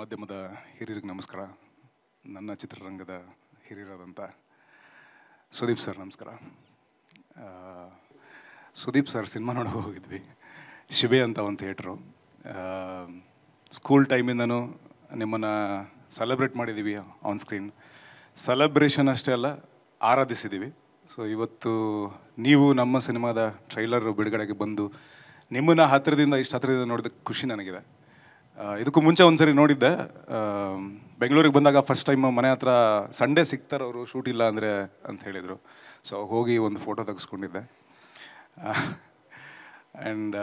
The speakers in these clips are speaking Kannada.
ಮಾಧ್ಯಮದ ಹಿರಿಯರಿಗೆ ನಮಸ್ಕಾರ. ನನ್ನ ಚಿತ್ರರಂಗದ ಹಿರಿಯರಾದಂಥ ಸುದೀಪ್ ಸರ್ ನಮಸ್ಕಾರ. ಸುದೀಪ್ ಸರ್ ಸಿನಿಮಾ ನೋಡೋಕೆ ಹೋಗಿದ್ವಿ, ಶಿಬೆ ಅಂತ ಒಂದು ಥಿಯೇಟ್ರು. ಸ್ಕೂಲ್ ಟೈಮಿಂದನೂ ನಿಮ್ಮನ್ನು ಸೆಲೆಬ್ರೇಟ್ ಮಾಡಿದ್ದೀವಿ ಆನ್ ಸ್ಕ್ರೀನ್. ಸೆಲೆಬ್ರೇಷನ್ ಅಷ್ಟೇ ಅಲ್ಲ, ಆರಾಧಿಸಿದ್ದೀವಿ. ಸೊ ಇವತ್ತು ನೀವು ನಮ್ಮ ಸಿನಿಮಾದ ಟ್ರೈಲರು ಬಿಡುಗಡೆಗೆ ಬಂದು ನಿಮ್ಮನ್ನು ಇಷ್ಟು ಹತ್ತಿರದಿಂದ ನೋಡಿದಕ್ಕೆ ಖುಷಿ ನನಗಿದೆ. ಇದಕ್ಕೂ ಮುಂಚೆ ಒಂದು ಸರಿ ನೋಡಿದ್ದೆ, ಬೆಂಗಳೂರಿಗೆ ಬಂದಾಗ ಫಸ್ಟ್ ಟೈಮ್ ಮನೆ ಹತ್ರ ಸಂಡೇ ಸಿಗ್ತಾರೆ ಅವರು ಶೂಟ್ ಇಲ್ಲ ಅಂದರೆ ಅಂತ ಹೇಳಿದರು. ಸೊ ಹೋಗಿ ಒಂದು ಫೋಟೋ ತೆಗೆಸ್ಕೊಂಡಿದ್ದೆ. ಆ್ಯಂಡ್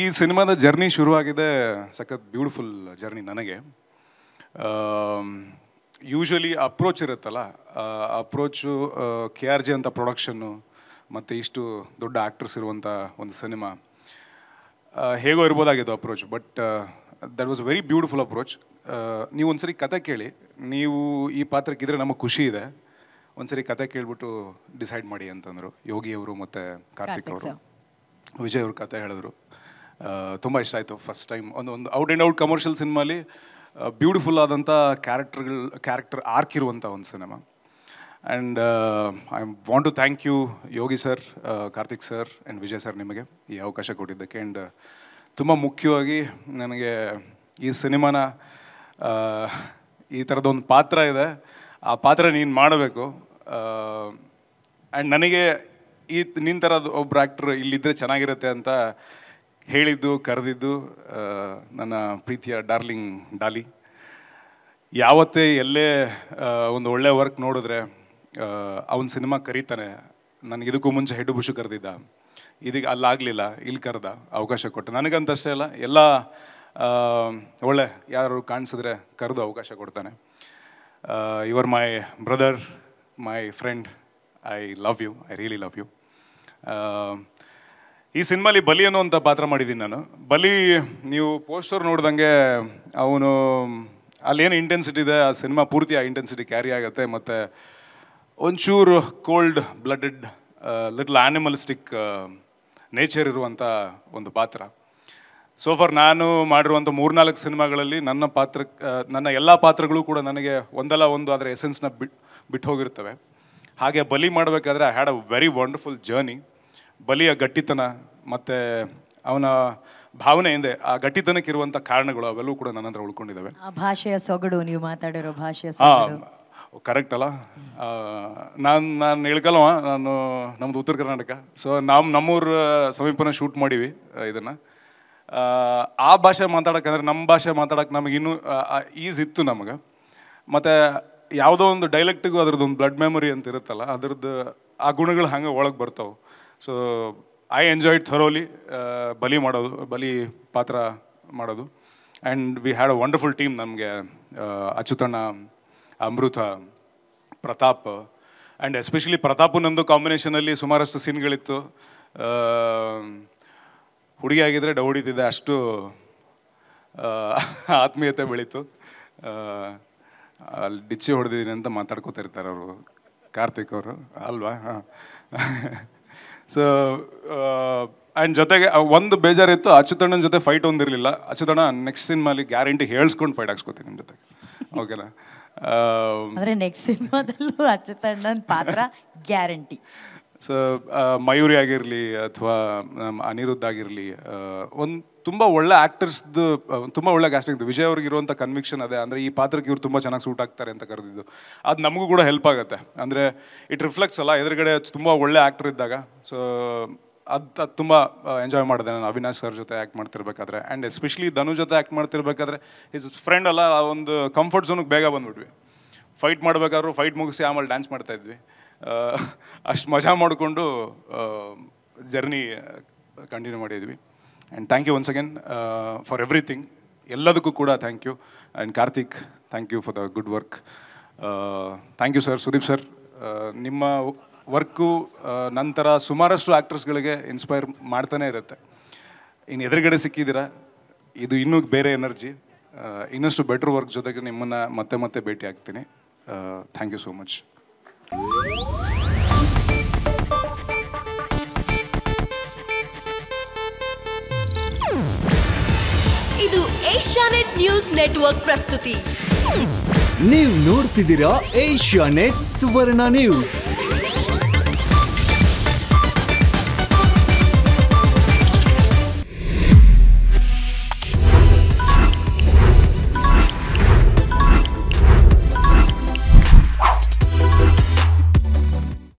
ಈ ಸಿನಿಮಾದ ಜರ್ನಿ ಶುರುವಾಗಿದೆ, ಸಖತ್ ಬ್ಯೂಟಿಫುಲ್ ಜರ್ನಿ. ನನಗೆ ಯೂಶ್ವಲಿ ಅಪ್ರೋಚ್ ಇರುತ್ತಲ್ಲ, ಅಪ್ರೋಚು KRJ ಅಂತ ಪ್ರೊಡಕ್ಷನ್ನು ಮತ್ತು ಇಷ್ಟು ದೊಡ್ಡ ಆ್ಯಕ್ಟರ್ಸ್ ಇರುವಂಥ ಒಂದು ಸಿನಿಮಾ ಹೇಗೋ ಇರ್ಬೋದಾಗಿದ್ದು approach, but that was very beautiful approach. ನೀವು ಒಂದು ಸರಿ ಕತೆ ಕೇಳಿ, ನೀವು ಈ ಪಾತ್ರಕ್ಕಿದ್ರೆ ನಮಗೆ ಖುಷಿ ಇದೆ, ಒಂದು ಸರಿ ಕತೆ ಕೇಳಿಬಿಟ್ಟು ಡಿಸೈಡ್ ಮಾಡಿ ಅಂತಂದರು ಯೋಗಿ ಅವರು ಮತ್ತು ಕಾರ್ತಿಕ್ ಅವರು. ವಿಜಯ್ ಅವರು ಕತೆ ಹೇಳಿದ್ರು, ತುಂಬ ಇಷ್ಟ ಆಯಿತು. ಫಸ್ಟ್ ಟೈಮ್ ಒಂದು ಔಟ್ ಆ್ಯಂಡ್ ಔಟ್ ಕಮರ್ಷಿಯಲ್ ಸಿನಿಮಾಲಿ ಬ್ಯೂಟಿಫುಲ್ ಆದಂಥ ಕ್ಯಾರೆಕ್ಟರ್ ಆರ್ಕ್ ಇರುವಂಥ ಒಂದು cinema. And I want to thank you Yogi sir, Karthik sir and Vijay sir ನಿಮಗೆ ಈ ಅವಕಾಶ ಕೊಟ್ಟಿದ್ದಕ್ಕೆ. ಆ್ಯಂಡ್ ತುಂಬ ಮುಖ್ಯವಾಗಿ ನನಗೆ ಈ ಸಿನಿಮಾನ ಈ ಥರದೊಂದು ಪಾತ್ರ ಇದೆ, ಆ ಪಾತ್ರ ನೀನು ಮಾಡಬೇಕು, ಆ್ಯಂಡ್ ನನಗೆ ನಿನ್ನ ಥರದ್ದು ಒಬ್ಬರು ಆ್ಯಕ್ಟ್ರ್ ಇಲ್ಲಿದ್ದರೆ ಚೆನ್ನಾಗಿರುತ್ತೆ ಅಂತ ಹೇಳಿದ್ದು ಕರೆದಿದ್ದು ನನ್ನ ಪ್ರೀತಿಯ ಡಾರ್ಲಿಂಗ್ ಡಾಲಿ. ಯಾವತ್ತೇ ಎಲ್ಲೇ ಒಂದು ಒಳ್ಳೆ ವರ್ಕ್ ನೋಡಿದ್ರೆ ಅವನ ಸಿನಿಮಾ ಕರೀತಾನೆ. ನನಗೆ ಇದಕ್ಕೂ ಮುಂಚೆ ಹೆಡ್ಡು ಬುಷು ಕರೆದಿದ್ದ, ಇದೀಗ ಅಲ್ಲಾಗಲಿಲ್ಲ, ಇಲ್ಲಿ ಕರೆದ, ಅವಕಾಶ ಕೊಟ್ಟ. ನನಗಂತಷ್ಟೇ ಅಲ್ಲ, ಎಲ್ಲ ಒಳ್ಳೆ ಯಾರು ಕಾಣಿಸಿದ್ರೆ ಕರೆದು ಅವಕಾಶ ಕೊಡ್ತಾನೆ. You are my brother, my friend, I love you, I really love you. ಈ ಸಿನಿಮಾಲಿ ಬಲಿ ಅನ್ನೋ ಅಂಥ ಪಾತ್ರ ಮಾಡಿದ್ದೀನಿ ನಾನು. ಬಲಿ, ನೀವು ಪೋಸ್ಟರ್ ನೋಡ್ದಂಗೆ ಅವನು ಅಲ್ಲೇನು ಇಂಟೆನ್ಸಿಟಿ ಇದೆ ಆ ಸಿನಿಮಾ ಪೂರ್ತಿ ಆ ಇಂಟೆನ್ಸಿಟಿ ಕ್ಯಾರಿ ಆಗುತ್ತೆ. ಮತ್ತು ಒಂಚೂರು cold blooded, little animalistic nature ಇರುವಂಥ ಒಂದು ಪಾತ್ರ. ಸೊ ಫಾರ್ ನಾನು ಮಾಡಿರುವಂಥ 3-4 ಸಿನಿಮಾಗಳಲ್ಲಿ ನನ್ನ ಎಲ್ಲ ಪಾತ್ರಗಳು ಕೂಡ ನನಗೆ ಒಂದಲ್ಲ ಒಂದು ಅದರ ಎಸೆನ್ಸ್ನ ಬಿಟ್ಟು ಹೋಗಿರ್ತವೆ. ಹಾಗೆ ಬಲಿ ಮಾಡಬೇಕಾದ್ರೆ I had a very wonderful journey. ಬಲಿಯ ಗಟ್ಟಿತನ ಮತ್ತು ಅವನ ಭಾವನೆಯಿಂದ ಆ ಗಟ್ಟಿತನಕ್ಕಿರುವಂಥ ಕಾರಣಗಳು ಅವೆಲ್ಲವೂ ಕೂಡ ನನ್ನ ಹತ್ರ ಉಳ್ಕೊಂಡಿದ್ದಾವೆ. ಭಾಷೆಯ ಸೊಗಡು, ನೀವು ಮಾತಾಡಿರೋ ಭಾಷೆಯ ಸೊಗಡು ಕರೆಕ್ಟ್ ಅಲ್ಲ. ನಾನು ಹೇಳ್ಕಲ್ವ, ನಮ್ಮದು ಉತ್ತರ ಕರ್ನಾಟಕ, ಸೊ ನಮ್ಮೂರ ಸಮೀಪನ ಶೂಟ್ ಮಾಡೀವಿ ಇದನ್ನು. ಆ ಭಾಷೆ ಮಾತಾಡೋಕ್ಕಂದ್ರೆ ನಮ್ಮ ಭಾಷೆ ಮಾತಾಡೋಕ್ಕೆ ನಮಗಿನ್ನೂ ಈಸಿ ಇತ್ತು ನಮಗೆ. ಮತ್ತು ಯಾವುದೋ ಒಂದು ಡೈಲೆಕ್ಟಿಗೂ ಅದರದ್ದೊಂದು ಬ್ಲಡ್ ಮೆಮೊರಿ ಅಂತ ಇರುತ್ತಲ್ಲ, ಅದರದ್ದು ಆ ಗುಣಗಳು ಹಂಗೆ ಒಳಗೆ ಬರ್ತಾವೆ. So I enjoyed thoroughly Bali ಪಾತ್ರ ಮಾಡೋದು. And we had a wonderful team. ನಮಗೆ ಅಚ್ಯುತಣ್ಣ, ಅಮೃತ, ಪ್ರತಾಪ್, ಆ್ಯಂಡ್ ಎಸ್ಪೆಷಲಿ ಪ್ರತಾಪು ನಂದು ಕಾಂಬಿನೇಷನಲ್ಲಿ ಸುಮಾರಷ್ಟು ಸೀನ್ಗಳಿತ್ತು. ಹುಡುಗಿ ಆಗಿದ್ದರೆ ಡೌ ಹೊಡಿತಿದ್ದೆ, ಅಷ್ಟು ಆತ್ಮೀಯತೆ ಬೆಳೀತು. ಅಲ್ಲಿ ಡಿಚ್ಚಿ ಹೊಡೆದಿದ್ದೀನಿ ಅಂತ ಮಾತಾಡ್ಕೋತಾ ಇರ್ತಾರೆ ಅವರು, ಕಾರ್ತಿಕ್ ಅವರು ಅಲ್ವಾ. ಹಾಂ, ಸೊ ಆ್ಯಂಡ್ ಜೊತೆಗೆ ಒಂದು ಬೇಜಾರಿತ್ತು, ಅಚ್ಯುತಣ್ಣನ ಜೊತೆ ಫೈಟ್ ಒಂದಿರಲಿಲ್ಲ. ಅಚ್ಯುತಣ್ಣ ನೆಕ್ಸ್ಟ್ ಸಿನಿಮಾಲಿ ಗ್ಯಾರಂಟಿ ಹೇಳ್ಸ್ಕೊಂಡು ಫೈಟ್ ಹಾಕ್ಸ್ಕೊತೀನಿ ನಿಮ್ಮ ಜೊತೆಗೆ, ಓಕೆನಾ. ಅಂದರೆ ನೆಕ್ಸ್ಟ್ ಸಿನಿಮಾದಲ್ಲೂ ಅಚ್ಯುತಣ್ಣನ ಪಾತ್ರ ಗ್ಯಾರಂಟಿ. ಸೊ ಮಯೂರಿ ಆಗಿರಲಿ ಅಥವಾ ಅನಿರುದ್ಧ ಆಗಿರಲಿ, ಒಂದು ತುಂಬ ಒಳ್ಳೆ ಆ್ಯಕ್ಟರ್ಸ್ದು, ತುಂಬ ಒಳ್ಳೆ ಕ್ಯಾಸ್ಟಿಂಗ್ದು. ವಿಜಯ್ ಅವ್ರಿಗೆ ಇರುವಂಥ ಕನ್ವಿಕ್ಷನ್ ಅದೇ, ಅಂದರೆ ಈ ಪಾತ್ರಕ್ಕೆ ಇವ್ರು ತುಂಬ ಚೆನ್ನಾಗಿ ಸೂಟ್ ಆಗ್ತಾರೆ ಅಂತ ಕರೆದಿದ್ದು. ಅದು ನಮಗೂ ಕೂಡ ಹೆಲ್ಪ್ ಆಗುತ್ತೆ, ಅಂದರೆ ಇಟ್ ರಿಫ್ಲೆಕ್ಟ್ಸ್ ಅಲ್ಲ ಎದುರುಗಡೆ ತುಂಬ ಒಳ್ಳೆ ಆ್ಯಕ್ಟರ್ ಇದ್ದಾಗ. ಸೊ ಅದು ತುಂಬ ಎಂಜಾಯ್ ಮಾಡಿದೆ ನಾನು ಅವಿನಾಶ್ ಸರ್ ಜೊತೆ ಆ್ಯಕ್ಟ್ ಮಾಡ್ತಿರ್ಬೇಕಾದ್ರೆ. ಆ್ಯಂಡ್ ಎಸ್ಪೆಷಲಿ ಧನು ಜೊತೆ ಆ್ಯಕ್ಟ್ ಮಾಡ್ತಿರ್ಬೇಕಾದ್ರೆ ಹಿಸ್ ಫ್ರೆಂಡ್ ಅಲ್ಲ, ಒಂದು ಕಂಫರ್ಟ್ ಝೋನಿಗೆ ಬೇಗ ಬಂದುಬಿಟ್ವಿ. ಫೈಟ್ ಮಾಡಬೇಕಾದ್ರೂ ಫೈಟ್ ಮುಗಿಸಿ ಆಮೇಲೆ ಡ್ಯಾನ್ಸ್ ಮಾಡ್ತಾಯಿದ್ವಿ. ಅಷ್ಟು ಮಜಾ ಮಾಡಿಕೊಂಡು ಜರ್ನಿ ಕಂಟಿನ್ಯೂ ಮಾಡಿದ್ವಿ. And thank you once again for everything, ಎಲ್ಲದಕ್ಕೂ ಕೂಡ thank you. And Karthik, thank you for the good work. Thank you sir. Sudeep sir, ನಿಮ್ಮ ವರ್ಕು ನಂತರ ಸುಮಾರಷ್ಟು ಆ್ಯಕ್ಟರ್ಸ್ಗಳಿಗೆ ಇನ್ಸ್ಪೈರ್ ಮಾಡ್ತಾನೆ ಇರುತ್ತೆ. ಇನ್ನು ಎದುರುಗಡೆ ಸಿಕ್ಕಿದ್ದೀರಾ, ಇದು ಇನ್ನೂ ಬೇರೆ ಎನರ್ಜಿ. ಇನ್ನಷ್ಟು ಬೆಟ್ರ್ ವರ್ಕ್ ಜೊತೆಗೆ ನಿಮ್ಮನ್ನು ಮತ್ತೆ ಭೇಟಿ ಆಗ್ತೀನಿ. Thank you so much. ಇದು ಏಷ್ಯಾನೆಟ್ ನ್ಯೂಸ್ ನೆಟ್ವರ್ಕ್ ಪ್ರಸ್ತುತಿ. ನೀವು ನೋಡ್ತಿದ್ದೀರಾ ಏಷ್ಯಾನೆಟ್ ಸುವರ್ಣ ನ್ಯೂಸ್.